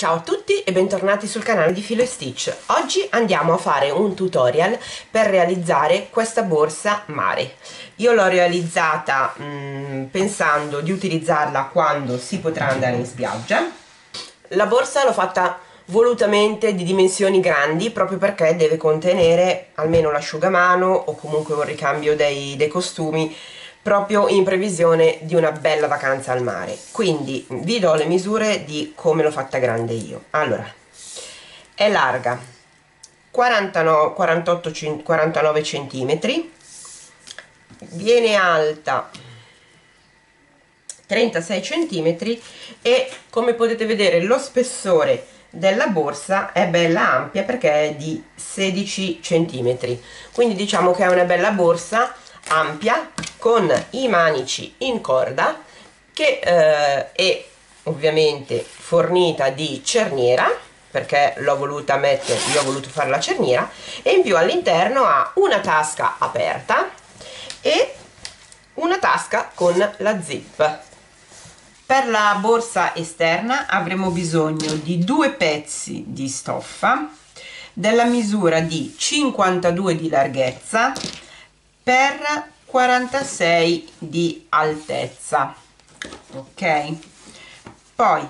Ciao a tutti e bentornati sul canale di Filo e Stitch. Oggi andiamo a fare un tutorial per realizzare questa borsa mare. Io l'ho realizzata pensando di utilizzarla quando si potrà andare in spiaggia. La borsa l'ho fatta volutamente di dimensioni grandi proprio perché deve contenere almeno l'asciugamano o comunque un ricambio dei costumi, proprio in previsione di una bella vacanza al mare. Quindi vi do le misure di come l'ho fatta grande io. Allora, è larga 49 cm, viene alta 36 cm e, come potete vedere, lo spessore della borsa è bella ampia perché è di 16 cm. Quindi diciamo che è una bella borsa ampia con i manici in corda, che è ovviamente fornita di cerniera perché io ho voluto fare la cerniera, e in più all'interno ha una tasca aperta e una tasca con la zip. Per la borsa esterna avremo bisogno di due pezzi di stoffa della misura di 52 di larghezza per 46 di altezza, ok? Poi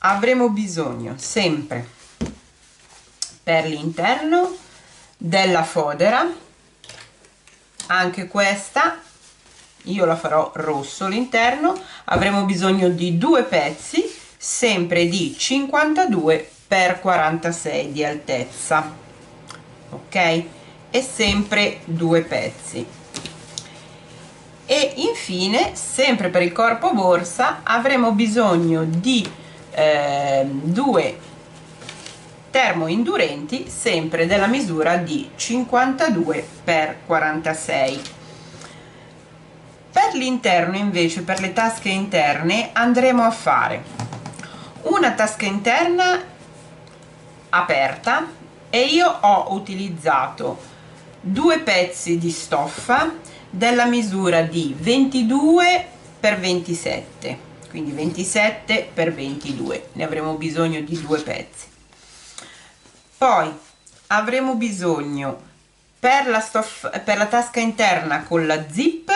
avremo bisogno sempre per l'interno della fodera, anche questa io la farò rosso l'interno. Avremo bisogno di due pezzi sempre di 52 per 46 di altezza, ok? E sempre due pezzi. E infine, sempre per il corpo borsa, avremo bisogno di due termoindurenti sempre della misura di 52 per 46. Per l'interno invece, per le tasche interne, andremo a fare una tasca interna aperta e io ho utilizzato due pezzi di stoffa della misura di 22 per 27, quindi 27 per 22, ne avremo bisogno di due pezzi. Poi avremo bisogno per la tasca interna con la zip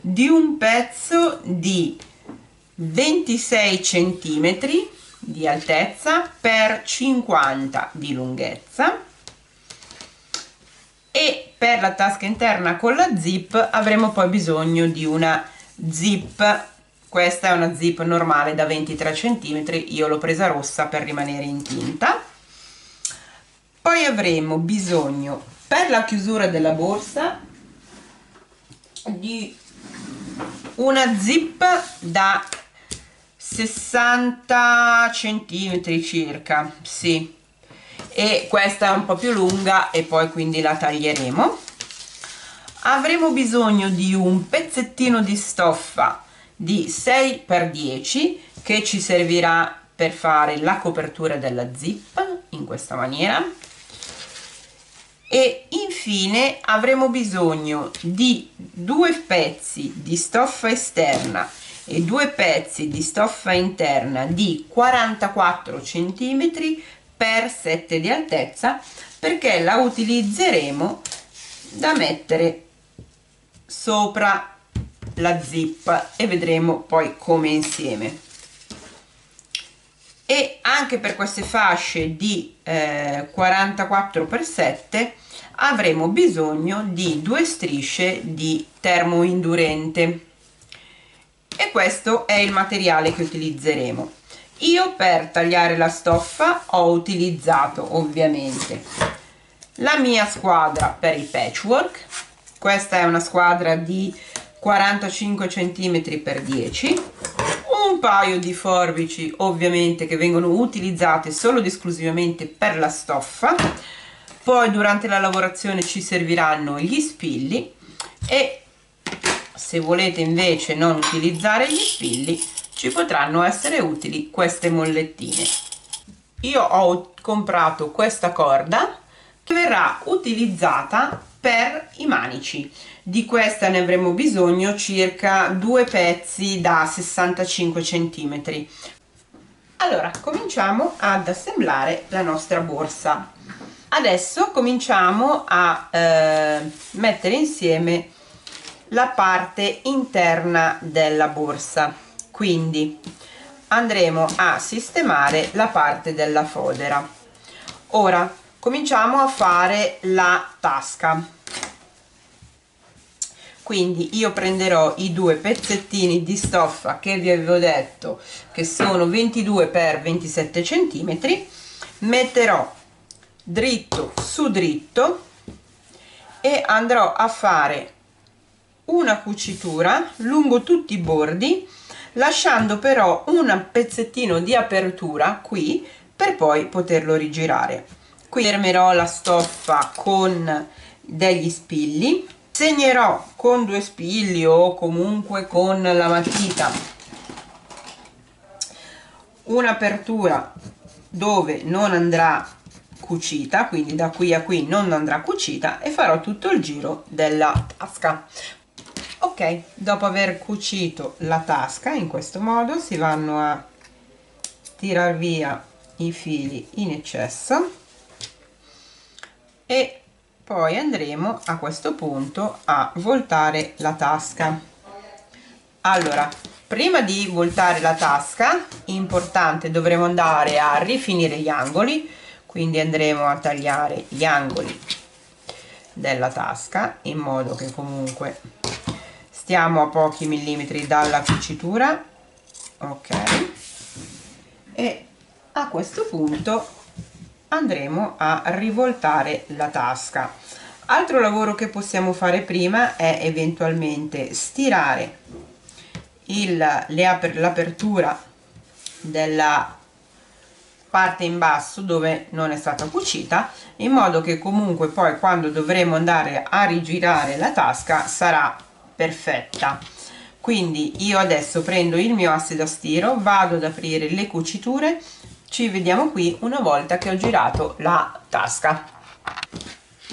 di un pezzo di 26 centimetri di altezza per 50 di lunghezza, e per la tasca interna con la zip avremo poi bisogno di una zip. Questa è una zip normale da 23 cm, io l'ho presa rossa per rimanere in tinta. Poi avremo bisogno per la chiusura della borsa di una zip da 60 cm circa, sì. E questa è un po' più lunga e poi quindi la taglieremo. Avremo bisogno di un pezzettino di stoffa di 6 per 10 che ci servirà per fare la copertura della zip in questa maniera. E infine avremo bisogno di due pezzi di stoffa esterna e due pezzi di stoffa interna di 44 cm per 7 di altezza, perché la utilizzeremo da mettere sopra la zip e vedremo poi come insieme. E anche per queste fasce di 44 per 7 avremo bisogno di due strisce di termoindurente, e questo è il materiale che utilizzeremo. Io per tagliare la stoffa ho utilizzato ovviamente la mia squadra per il patchwork. Questa è una squadra di 45 cm per 10, un paio di forbici ovviamente che vengono utilizzate solo ed esclusivamente per la stoffa. Poi durante la lavorazione ci serviranno gli spilli, e se volete invece non utilizzare gli spilli ci potranno essere utili queste mollettine. Io ho comprato questa corda che verrà utilizzata per i manici. Di questa ne avremo bisogno circa due pezzi da 65 cm. Allora, cominciamo ad assemblare la nostra borsa. Adesso cominciamo a mettere insieme la parte interna della borsa, quindi andremo a sistemare la parte della fodera. Ora cominciamo a fare la tasca, quindi io prenderò i due pezzettini di stoffa che vi avevo detto che sono 22 x 27 cm, metterò dritto su dritto e andrò a fare una cucitura lungo tutti i bordi, lasciando però un pezzettino di apertura qui per poi poterlo rigirare. Qui fermerò la stoffa con degli spilli, segnerò con due spilli o comunque con la matita un'apertura dove non andrà cucita, quindi da qui a qui non andrà cucita, e farò tutto il giro della tasca. Ok, dopo aver cucito la tasca in questo modo si vanno a tirar via i fili in eccesso e poi andremo a questo punto a voltare la tasca. Allora, prima di voltare la tasca, importante, dovremo andare a rifinire gli angoli, quindi andremo a tagliare gli angoli della tasca in modo che comunque stiamo a pochi millimetri dalla cucitura. Ok, e a questo punto andremo a rivoltare la tasca. Altro lavoro che possiamo fare prima è eventualmente stirare l'apertura della parte in basso dove non è stata cucita, in modo che comunque poi quando dovremo andare a rigirare la tasca sarà perfetta. Quindi io adesso prendo il mio asse da stiro, vado ad aprire le cuciture, ci vediamo qui una volta che ho girato la tasca.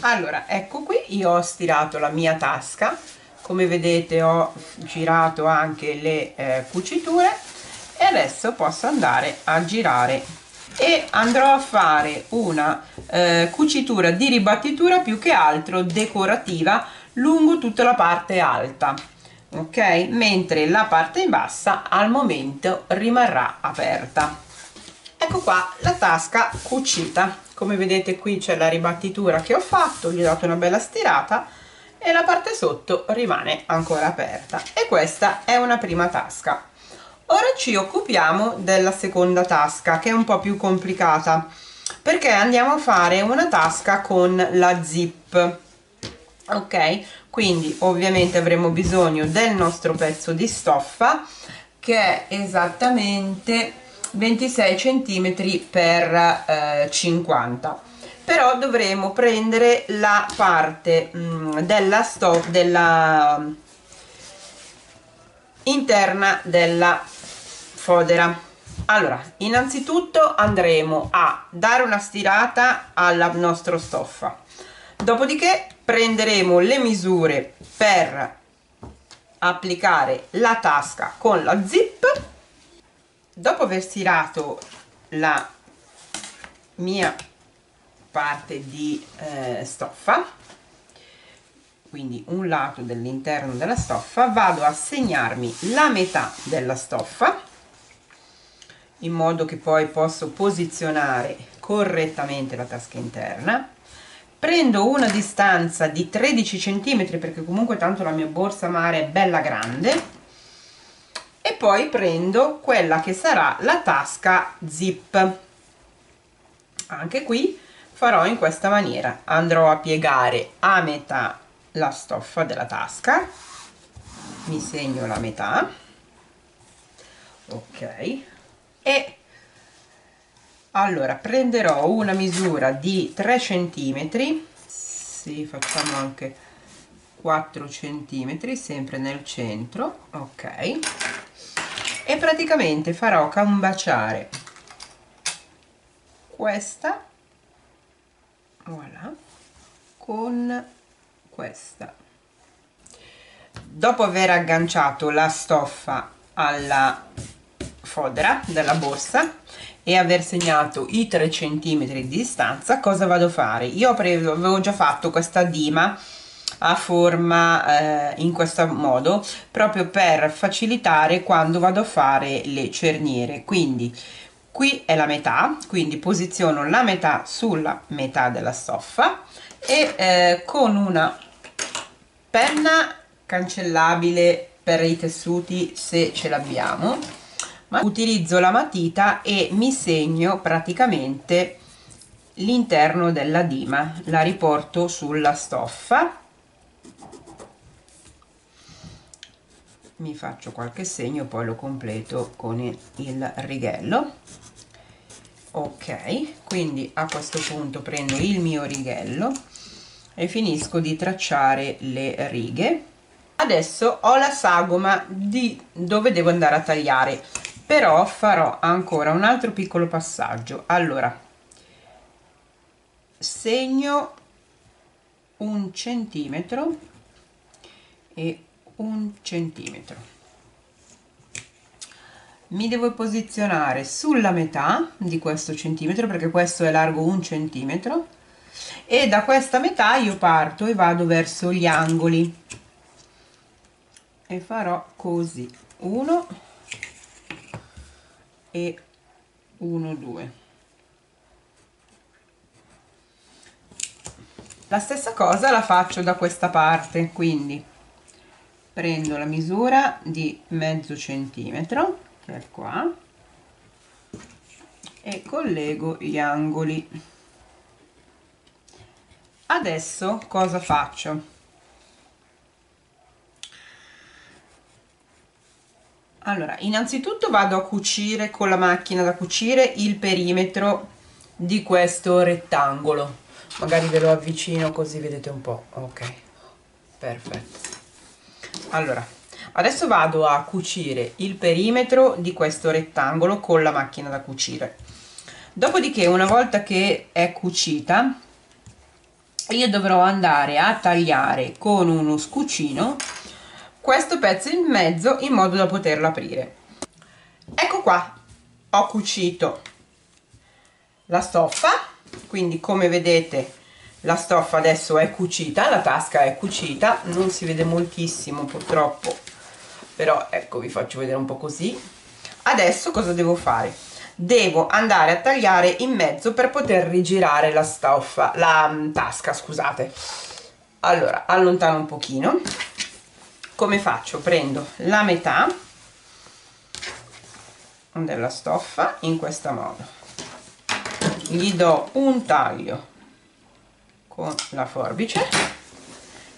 Allora, ecco qui, io ho stirato la mia tasca, come vedete ho girato anche le cuciture e adesso posso andare a girare e andrò a fare una cucitura di ribattitura, più che altro decorativa, lungo tutta la parte alta, ok? Mentre la parte in bassa al momento rimarrà aperta. Ecco qua la tasca cucita, come vedete qui c'è la ribattitura che ho fatto, gli ho dato una bella stirata e la parte sotto rimane ancora aperta, e questa è una prima tasca. Ora ci occupiamo della seconda tasca, che è un po' più complicata perché andiamo a fare una tasca con la zip, ok? Quindi ovviamente avremo bisogno del nostro pezzo di stoffa, che è esattamente 26 cm x 50, però dovremo prendere la parte interna della fodera. Allora, innanzitutto andremo a dare una stirata alla nostra stoffa, dopodiché prenderemo le misure per applicare la tasca con la zip. Dopo aver stirato la mia parte di stoffa, quindi un lato dell'interno della stoffa, vado a segnarmi la metà della stoffa in modo che poi posso posizionare correttamente la tasca interna. Prendo una distanza di 13 cm, perché comunque tanto la mia borsa mare è bella grande, e poi prendo quella che sarà la tasca zip. Anche qui farò in questa maniera, andrò a piegare a metà la stoffa della tasca, mi segno la metà, ok, e allora prenderò una misura di 3 cm, sì, facciamo anche 4 cm, sempre nel centro, ok, e praticamente farò combaciare questa, voilà, con questa. Dopo aver agganciato la stoffa alla fodera dalla borsa e aver segnato i 3 cm di distanza, cosa vado a fare? Io avevo già fatto questa dima a forma in questo modo proprio per facilitare quando vado a fare le cerniere, quindi qui è la metà, quindi posiziono la metà sulla metà della stoffa e con una penna cancellabile per i tessuti se ce l'abbiamo, ma utilizzo la matita e mi segno praticamente l'interno della dima, la riporto sulla stoffa, mi faccio qualche segno, poi lo completo con il righello. Ok, quindi a questo punto prendo il mio righello e finisco di tracciare le righe. Adesso ho la sagoma di dove devo andare a tagliare, però farò ancora un altro piccolo passaggio. Allora segno 1 centimetro e 1 centimetro, mi devo posizionare sulla metà di questo centimetro perché questo è largo 1 centimetro, e da questa metà io parto e vado verso gli angoli e farò così 1 e 1 2. La stessa cosa la faccio da questa parte, quindi prendo la misura di mezzo centimetro che è qua e collego gli angoli. Adesso cosa faccio? Allora, innanzitutto vado a cucire con la macchina da cucire il perimetro di questo rettangolo, magari ve lo avvicino così vedete un po'. Ok, perfetto. Allora, adesso vado a cucire il perimetro di questo rettangolo con la macchina da cucire. Dopodiché, una volta che è cucita, io dovrò andare a tagliare con uno scucino questo pezzo in mezzo in modo da poterlo aprire. Ecco qua, ho cucito la stoffa, quindi come vedete la stoffa adesso è cucita, la tasca è cucita, non si vede moltissimo purtroppo, però ecco vi faccio vedere un po' così. Adesso cosa devo fare? Devo andare a tagliare in mezzo per poter rigirare la stoffa, la tasca, scusate. Allora, allontano un pochino. Come faccio? Prendo la metà della stoffa in questo modo, gli do un taglio con la forbice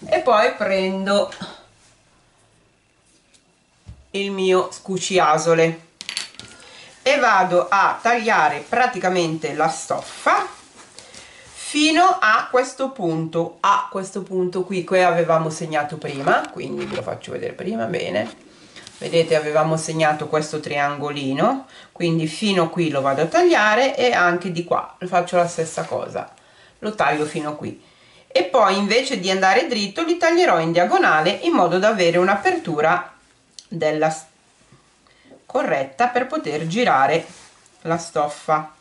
e poi prendo il mio scuciasole e vado a tagliare praticamente la stoffa fino a questo punto, qui avevamo segnato prima, quindi ve lo faccio vedere prima. Bene, vedete avevamo segnato questo triangolino, quindi fino a qui lo vado a tagliare e anche di qua faccio la stessa cosa, lo taglio fino qui e poi invece di andare dritto li taglierò in diagonale in modo da avere un'apertura della corretta per poter girare la stoffa.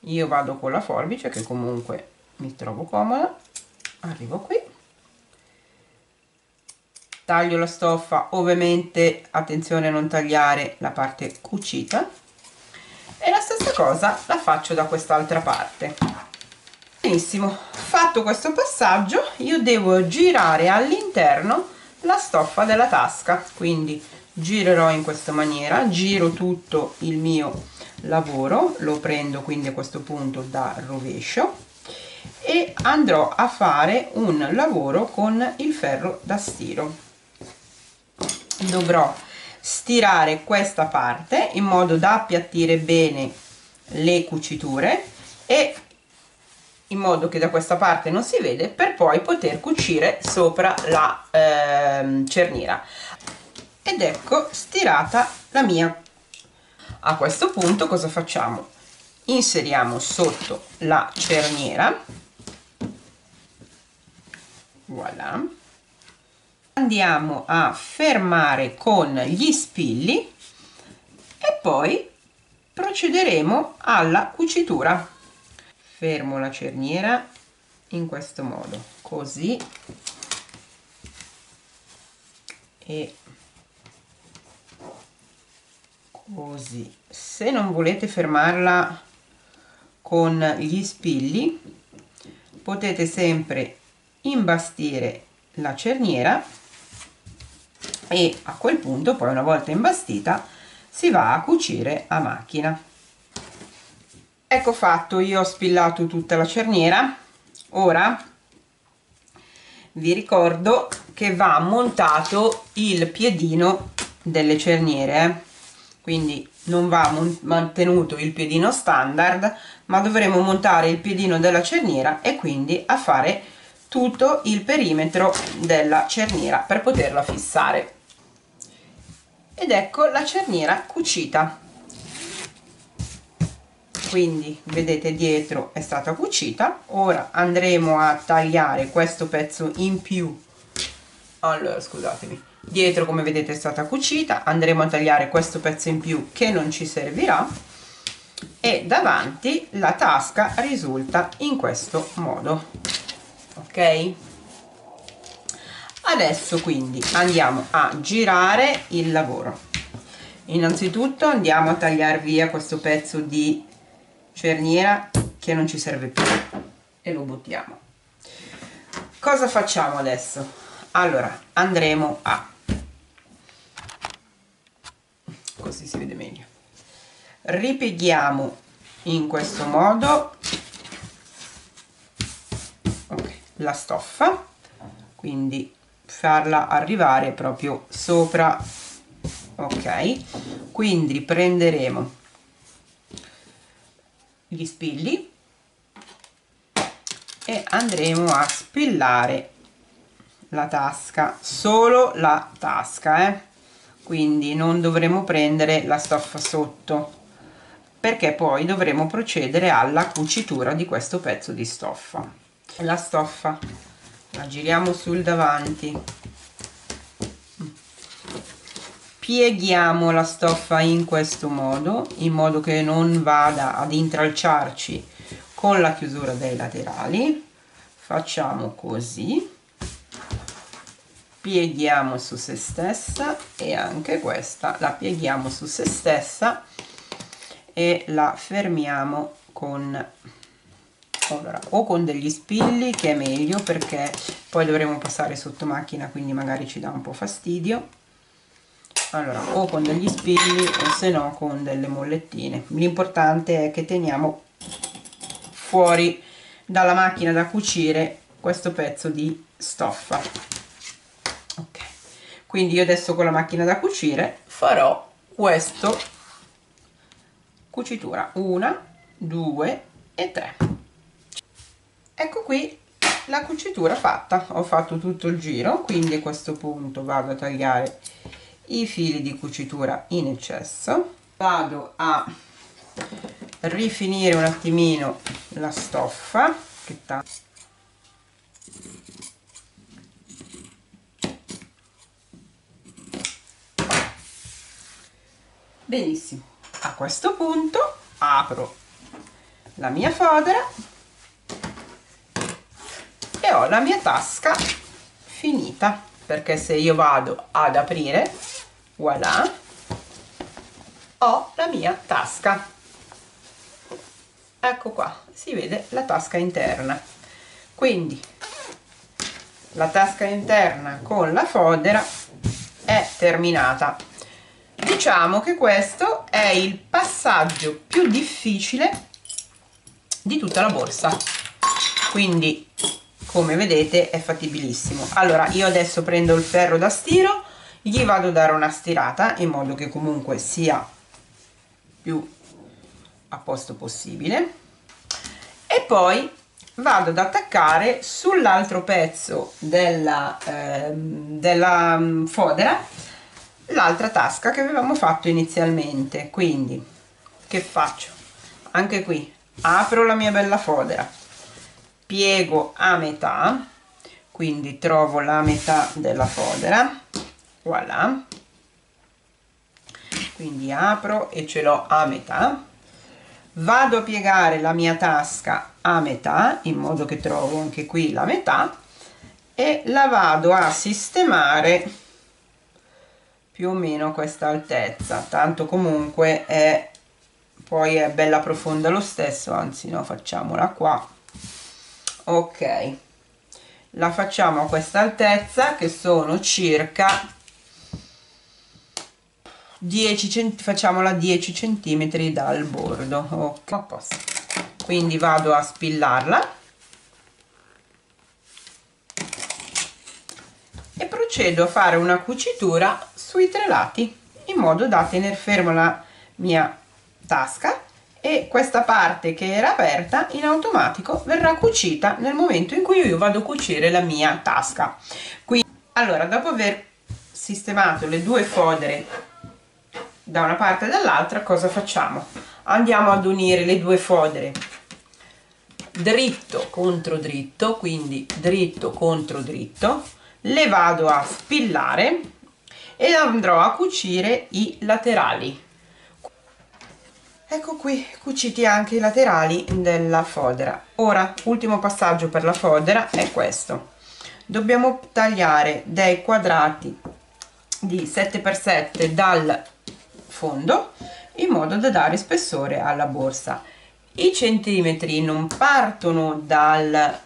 Io vado con la forbice che comunque mi trovo comoda, arrivo qui, taglio la stoffa, ovviamente attenzione a non tagliare la parte cucita, e la stessa cosa la faccio da quest'altra parte. Benissimo, fatto questo passaggio io devo girare all'interno la stoffa della tasca, quindi girerò in questa maniera, giro tutto il mio lavoro, lo prendo quindi a questo punto da rovescio e andrò a fare un lavoro con il ferro da stiro. Dovrò stirare questa parte in modo da appiattire bene le cuciture e in modo che da questa parte non si vede, per poi poter cucire sopra la cerniera. Ed ecco stirata la mia. A questo punto cosa facciamo? Inseriamo sotto la cerniera, voilà, andiamo a fermare con gli spilli e poi procederemo alla cucitura. Fermo la cerniera in questo modo, così, e così. Se non volete fermarla con gli spilli, potete sempre imbastire la cerniera e a quel punto poi, una volta imbastita, si va a cucire a macchina. Ecco fatto, io ho spillato tutta la cerniera. Ora vi ricordo che va montato il piedino delle cerniere, quindi non va mantenuto il piedino standard, ma dovremo montare il piedino della cerniera e quindi a fare tutto il perimetro della cerniera per poterla fissare. Ed ecco la cerniera cucita, quindi vedete dietro è stata cucita. Ora andremo a tagliare questo pezzo in più. Allora, scusatemi, dietro come vedete è stata cucita, andremo a tagliare questo pezzo in più che non ci servirà, e davanti la tasca risulta in questo modo, ok? Adesso quindi andiamo a girare il lavoro. Innanzitutto andiamo a tagliare via questo pezzo di cerniera che non ci serve più e lo buttiamo. Cosa facciamo adesso? Allora andremo a, così si vede meglio, ripieghiamo in questo modo, okay, la stoffa, quindi farla arrivare proprio sopra, ok? Quindi prenderemo gli spilli e andremo a spillare la tasca, solo la tasca, quindi non dovremo prendere la stoffa sotto, perché poi dovremo procedere alla cucitura di questo pezzo di stoffa. La stoffa la giriamo sul davanti, pieghiamo la stoffa in questo modo, in modo che non vada ad intralciarci con la chiusura dei laterali. Facciamo così, pieghiamo su se stessa, e anche questa la pieghiamo su se stessa e la fermiamo con, allora, o con degli spilli, che è meglio perché poi dovremo passare sotto macchina, quindi magari ci dà un po' fastidio. Allora, o con degli spilli o se no con delle mollettine. L'importante è che teniamo fuori dalla macchina da cucire questo pezzo di stoffa. Ok, quindi io adesso con la macchina da cucire farò questa cucitura, 1, 2 e 3. Ecco qui la cucitura fatta, ho fatto tutto il giro, quindi a questo punto vado a tagliare i fili di cucitura in eccesso, vado a rifinire un attimino la stoffa, che tanto benissimo. A questo punto apro la mia fodera e ho la mia tasca finita, perché se io vado ad aprire, voilà, ho la mia tasca. Ecco qua, si vede la tasca interna. Quindi la tasca interna con la fodera è terminata. Diciamo che questo è il passaggio più difficile di tutta la borsa, quindi come vedete è fattibilissimo. Allora io adesso prendo il ferro da stiro, gli vado a dare una stirata in modo che comunque sia più a posto possibile, e poi vado ad attaccare sull'altro pezzo della fodera l'altra tasca che avevamo fatto inizialmente. Quindi che faccio? Anche qui apro la mia bella fodera, piego a metà, quindi trovo la metà della fodera, voilà, quindi apro e ce l'ho a metà, vado a piegare la mia tasca a metà, in modo che trovo anche qui la metà, e la vado a sistemare più o meno a questa altezza, tanto comunque è, poi è bella profonda lo stesso, anzi no, facciamola qua. Ok, la facciamo a questa altezza, che sono circa 10 centimetri dal bordo. Ok, quindi vado a spillarla e procedo a fare una cucitura sui tre lati, in modo da tenere ferma la mia tasca, e questa parte che era aperta in automatico verrà cucita nel momento in cui io vado a cucire la mia tasca. Quindi, allora, dopo aver sistemato le due fodere da una parte e dall'altra, cosa facciamo? Andiamo ad unire le due fodere dritto contro dritto, quindi dritto contro dritto, le vado a spillare e andrò a cucire i laterali. Ecco qui cuciti anche i laterali della fodera. Ora, ultimo passaggio per la fodera è questo: dobbiamo tagliare dei quadrati di 7x7 dal fondo, in modo da dare spessore alla borsa. I centimetri non partono dal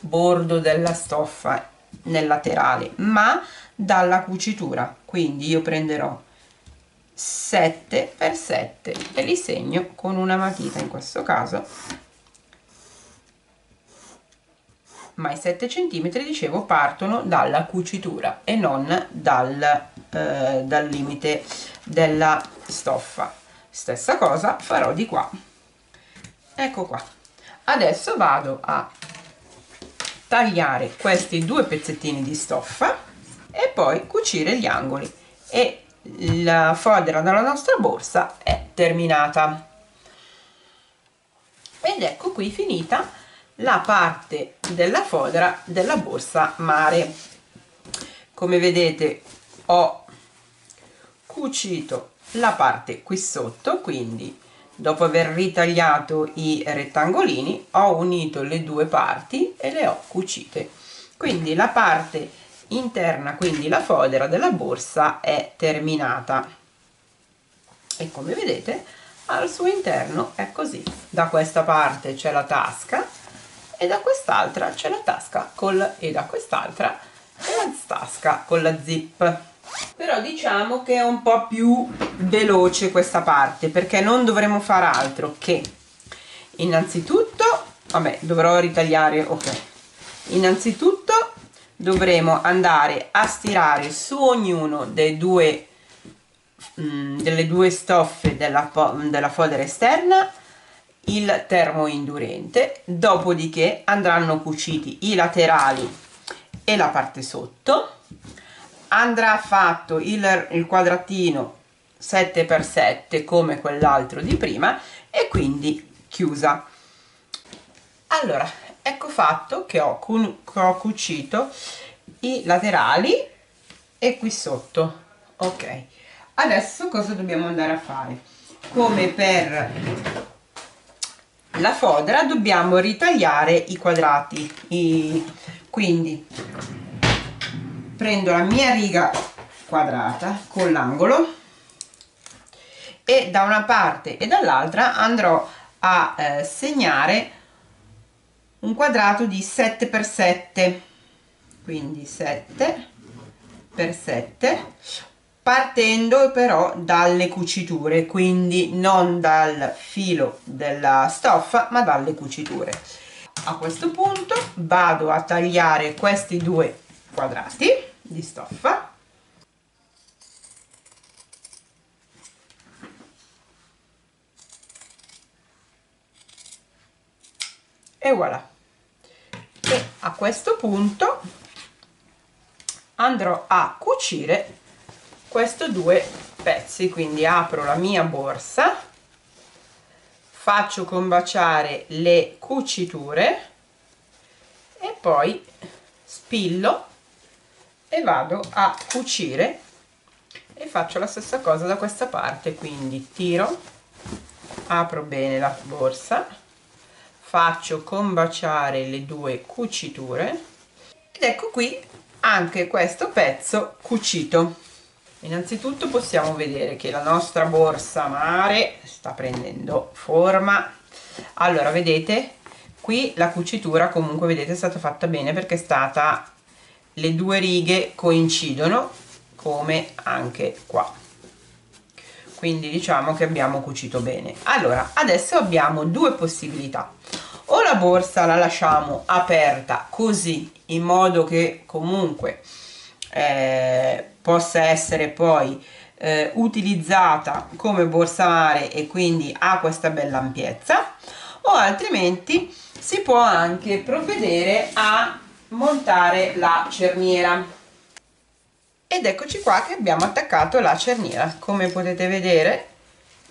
bordo della stoffa nel laterale, ma dalla cucitura, quindi io prenderò 7x7 e li segno con una matita, in questo caso, ma i 7 centimetri, dicevo, partono dalla cucitura e non dal limite della stoffa. Stessa cosa farò di qua. Ecco qua. Adesso vado a tagliare questi due pezzettini di stoffa e poi cucire gli angoli, e la fodera della nostra borsa è terminata. Ed ecco qui finita la parte della fodera della borsa mare. Come vedete, ho cucito la parte qui sotto, quindi dopo aver ritagliato i rettangolini ho unito le due parti e le ho cucite, quindi la parte interna, quindi la fodera della borsa, è terminata, e come vedete al suo interno è così: da questa parte c'è la tasca, e da quest'altra c'è la tasca con la zip. Però diciamo che è un po' più veloce questa parte, perché non dovremo fare altro che, innanzitutto, innanzitutto dovremo andare a stirare su ognuno dei due, delle due stoffe della fodera esterna, il termoindurente, dopodiché andranno cuciti i laterali e la parte sotto, andrà fatto il quadratino 7x7 come quell'altro di prima, e quindi chiusa. Allora, ecco fatto che ho cucito i laterali e qui sotto. Ok, adesso cosa dobbiamo andare a fare? Come per la fodera dobbiamo ritagliare i quadrati, quindi prendo la mia riga quadrata con l'angolo e da una parte e dall'altra andrò a segnare un quadrato di 7x7, quindi 7x7, partendo però dalle cuciture, quindi non dal filo della stoffa ma dalle cuciture. A questo punto vado a tagliare questi due quadrati di stoffa, e voilà. E a questo punto andrò a cucire questi due pezzi, quindi apro la mia borsa, faccio combaciare le cuciture e poi spillo e vado a cucire, e faccio la stessa cosa da questa parte, quindi tiro apro bene la borsa, faccio combaciare le due cuciture ed ecco qui anche questo pezzo cucito. Innanzitutto possiamo vedere che la nostra borsa mare sta prendendo forma. Allora vedete qui la cucitura, comunque vedete, è stata fatta bene perché è stata, le due righe coincidono come anche qua, quindi diciamo che abbiamo cucito bene. Allora adesso abbiamo due possibilità: o la borsa la lasciamo aperta così in modo che comunque possa essere poi utilizzata come borsa mare e quindi ha questa bella ampiezza, o altrimenti si può anche provvedere a montare la cerniera. Ed eccoci qua che abbiamo attaccato la cerniera. Come potete vedere,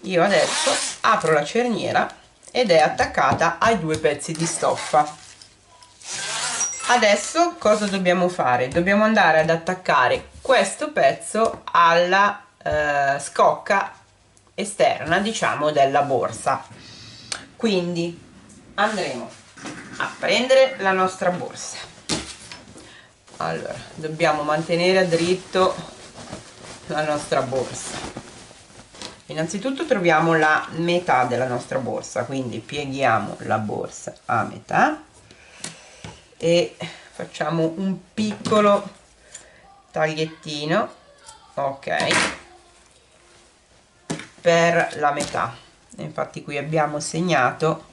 io adesso apro la cerniera ed è attaccata ai due pezzi di stoffa. Adesso cosa dobbiamo fare? Dobbiamo andare ad attaccare questo pezzo alla scocca esterna, diciamo, della borsa. Quindi andremo a prendere la nostra borsa. Allora dobbiamo mantenere a dritto la nostra borsa. Innanzitutto troviamo la metà della nostra borsa, quindi pieghiamo la borsa a metà e facciamo un piccolo tagliettino, ok, per la metà. Infatti qui abbiamo segnato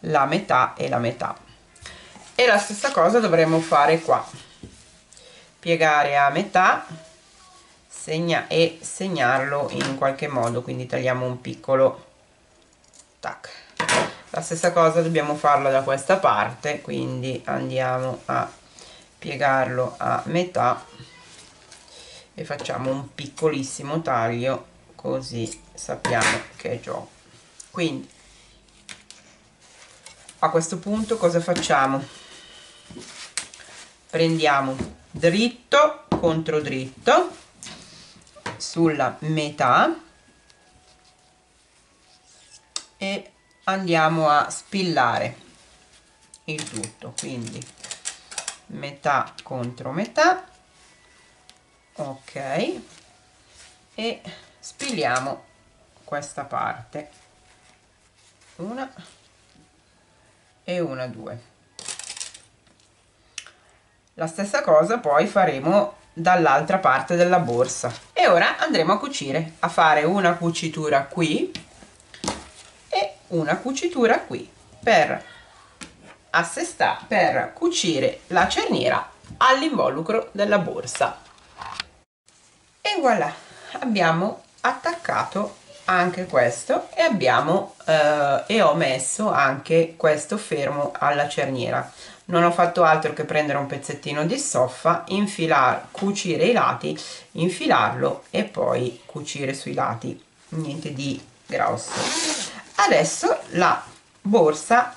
la metà e la metà, e la stessa cosa dovremo fare qua: piegare a metà e segnarlo in qualche modo, quindi tagliamo un piccolo tac. La stessa cosa dobbiamo farla da questa parte, quindi andiamo a piegarlo a metà e facciamo un piccolissimo taglio, così sappiamo che è giù. Quindi a questo punto cosa facciamo? Prendiamo dritto contro dritto sulla metà e andiamo a spillare il tutto, quindi metà contro metà, ok, e spilliamo questa parte, una e una, due. La stessa cosa poi faremo dall'altra parte della borsa. E ora andremo a cucire, a fare una cucitura qui, una cucitura qui, per assestare, per cucire la cerniera all'involucro della borsa. E voilà, abbiamo attaccato anche questo e abbiamo e ho messo anche questo fermo alla cerniera. Non ho fatto altro che prendere un pezzettino di stoffa, infilare, cucire i lati, infilarlo e poi cucire sui lati, niente di grosso. Adesso la borsa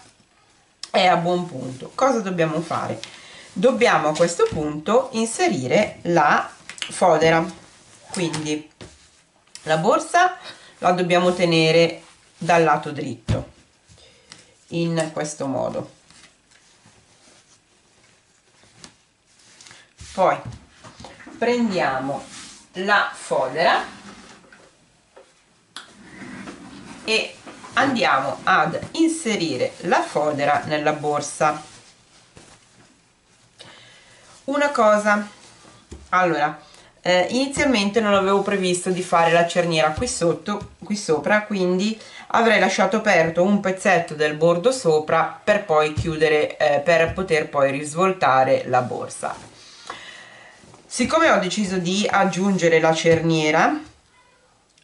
è a buon punto. Cosa dobbiamo fare? Dobbiamo a questo punto inserire la fodera, quindi la borsa la dobbiamo tenere dal lato dritto in questo modo. Poi prendiamo la fodera e andiamo ad inserire la fodera nella borsa. Una cosa, allora, inizialmente non avevo previsto di fare la cerniera qui sotto, qui sopra, quindi avrei lasciato aperto un pezzetto del bordo sopra per poi chiudere, per poter poi risvoltare la borsa. Siccome ho deciso di aggiungere la cerniera,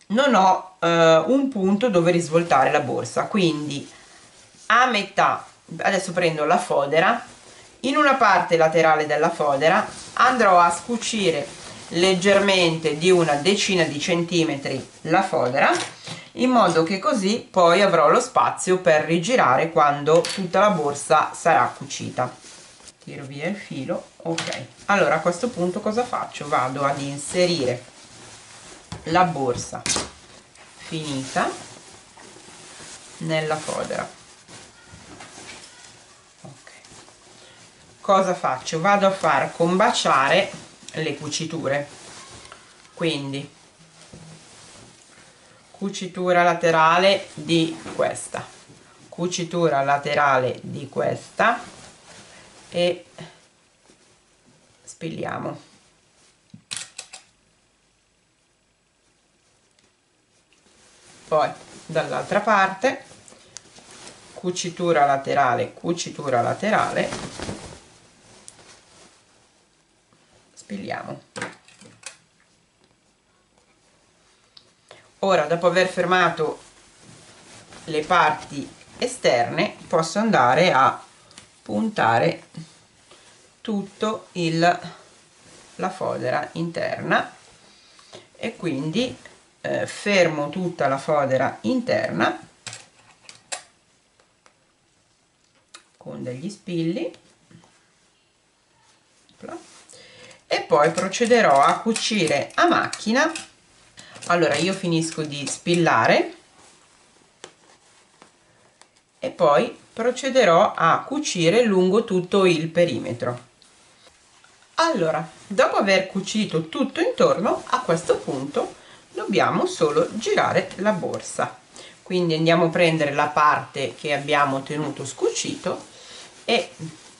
non ho un punto dove risvoltare la borsa, quindi a metà adesso prendo la fodera, in una parte laterale della fodera andrò a scucire leggermente di una decina di centimetri la fodera, in modo che così poi avrò lo spazio per rigirare quando tutta la borsa sarà cucita. Tiro via il filo, ok. Allora a questo punto cosa faccio? Vado ad inserire la borsa finita nella fodera. Ok, cosa faccio? Vado a far combaciare le cuciture, quindi cucitura laterale di questa, cucitura laterale di questa, e spilliamo. Poi dall'altra parte cucitura laterale, cucitura laterale, spilliamo. Ora, dopo aver fermato le parti esterne, posso andare a puntare tutto la fodera interna, e quindi fermo tutta la fodera interna con degli spilli e poi procederò a cucire a macchina. Allora, io finisco di spillare e poi procederò a cucire lungo tutto il perimetro. Allora, dopo aver cucito tutto intorno, a questo punto dobbiamo solo girare la borsa, quindi andiamo a prendere la parte che abbiamo tenuto scucito e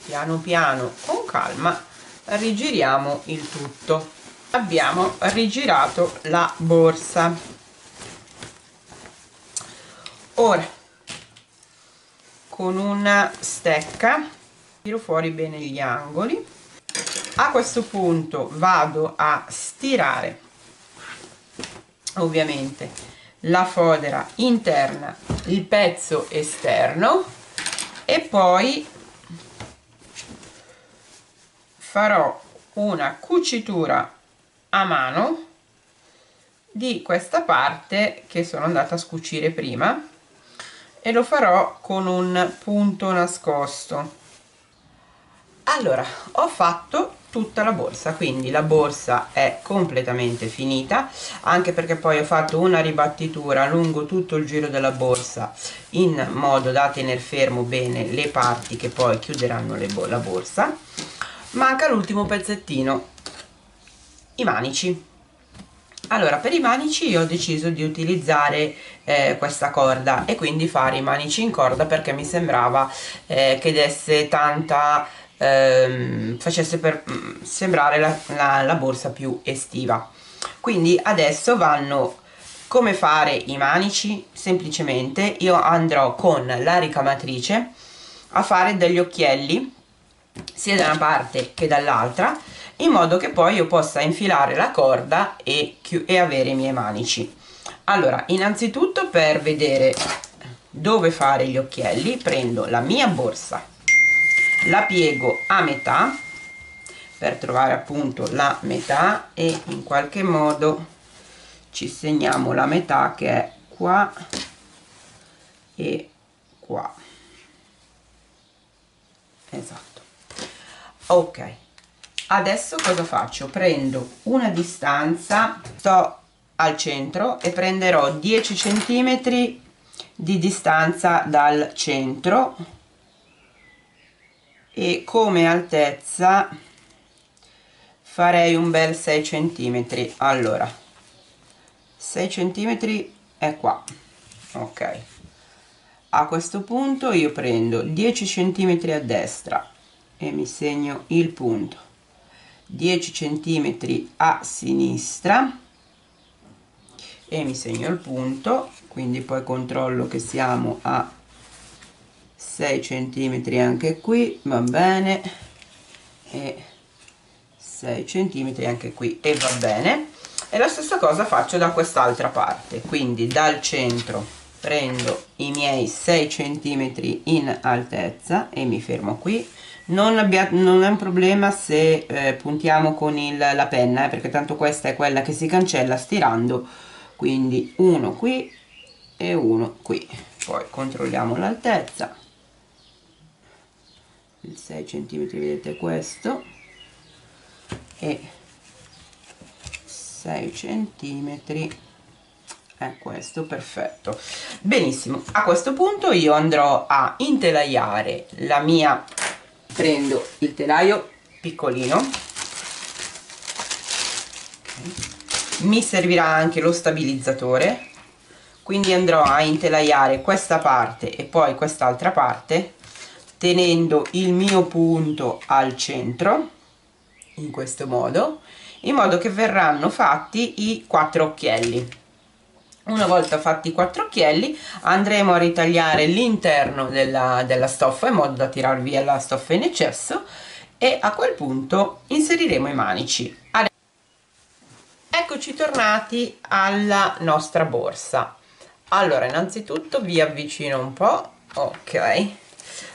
piano piano, con calma, rigiriamo il tutto. Abbiamo rigirato la borsa. Ora, con una stecca tiro fuori bene gli angoli. A questo punto vado a stirare ovviamente la fodera interna, il pezzo esterno, e poi farò una cucitura a mano di questa parte che sono andata a scucire prima, e lo farò con un punto nascosto. Allora, ho fatto tutta la borsa, quindi la borsa è completamente finita, anche perché poi ho fatto una ribattitura lungo tutto il giro della borsa in modo da tener fermo bene le parti che poi chiuderanno la borsa. Manca l'ultimo pezzettino, i manici. Allora, per i manici io ho deciso di utilizzare questa corda e quindi fare i manici in corda, perché mi sembrava che desse tanta facesse per sembrare la borsa più estiva. Quindi adesso vanno, come fare i manici? Semplicemente io andrò con la ricamatrice a fare degli occhielli sia da una parte che dall'altra, in modo che poi io possa infilare la corda e avere i miei manici. Allora, innanzitutto, per vedere dove fare gli occhielli, prendo la mia borsa, la piego a metà per trovare appunto la metà, e in qualche modo ci segniamo la metà che è qua e qua, esatto. Ok, adesso cosa faccio? Prendo una distanza, sto al centro e prenderò 10 cm di distanza dal centro, e come altezza farei un bel 6 cm. Allora, 6 cm è qua, ok. A questo punto io prendo 10 cm a destra e mi segno il punto, 10 cm a sinistra e mi segno il punto, quindi poi controllo che siamo a 6 cm anche qui, va bene, e 6 cm anche qui, e va bene. E la stessa cosa faccio da quest'altra parte, quindi dal centro prendo i miei 6 cm in altezza e mi fermo qui. Non è un problema se puntiamo con la penna, perché tanto questa è quella che si cancella stirando, quindi uno qui e uno qui. Poi controlliamo l'altezza, il 6 cm vedete questo, e 6 cm questo, perfetto, benissimo. A questo punto io andrò a intelaiare la mia, prendo il telaio piccolino, okay. Mi servirà anche lo stabilizzatore, quindi andrò a intelaiare questa parte e poi quest'altra parte tenendo il mio punto al centro in questo modo, in modo che verranno fatti i 4 occhielli. Una volta fatti i 4 occhielli andremo a ritagliare l'interno della stoffa in modo da tirar via la stoffa in eccesso e a quel punto inseriremo i manici. Eccoci tornati alla nostra borsa. Allora, innanzitutto vi avvicino un po', ok,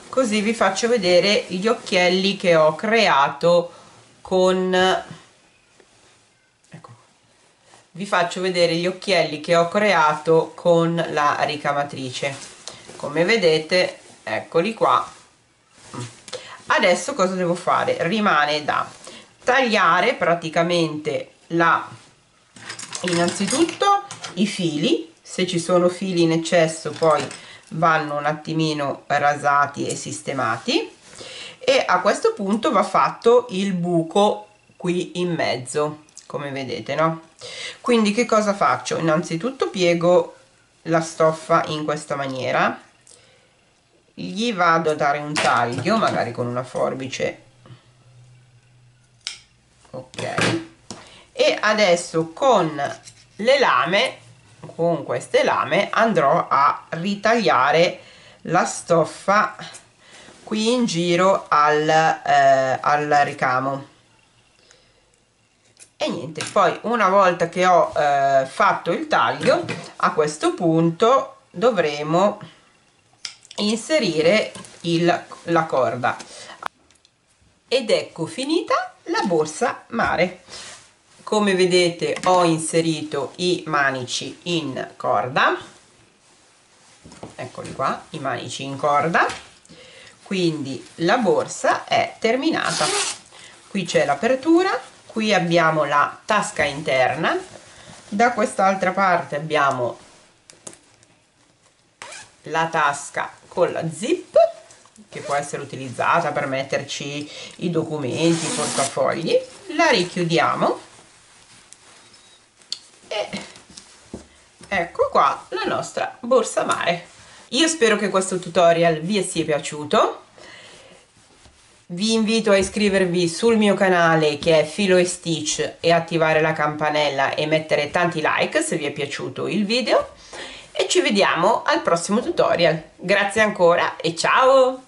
così vi faccio vedere gli occhielli che ho creato con... vi faccio vedere gli occhielli che ho creato con la ricamatrice. Come vedete, eccoli qua. Adesso cosa devo fare? Rimane da tagliare praticamente innanzitutto i fili, se ci sono fili in eccesso poi vanno un attimino rasati e sistemati, e a questo punto va fatto il buco qui in mezzo, come vedete, no? Quindi che cosa faccio? Innanzitutto piego la stoffa in questa maniera, gli vado a dare un taglio magari con una forbice, ok, e adesso con le lame, con queste lame andrò a ritagliare la stoffa qui in giro al ricamo. E niente, poi una volta che ho fatto il taglio, a questo punto dovremo inserire la corda. Ed ecco finita la borsa mare. Come vedete ho inserito i manici in corda, eccoli qua, i manici in corda, quindi la borsa è terminata. Qui c'è l'apertura, qui abbiamo la tasca interna, da quest'altra parte abbiamo la tasca con la zip che può essere utilizzata per metterci i documenti, i portafogli, la richiudiamo e ecco qua la nostra borsa mare. Io spero che questo tutorial vi sia piaciuto. Vi invito a iscrivervi sul mio canale che è Filo e Stitch e attivare la campanella e mettere tanti like se vi è piaciuto il video, e ci vediamo al prossimo tutorial. Grazie ancora e ciao!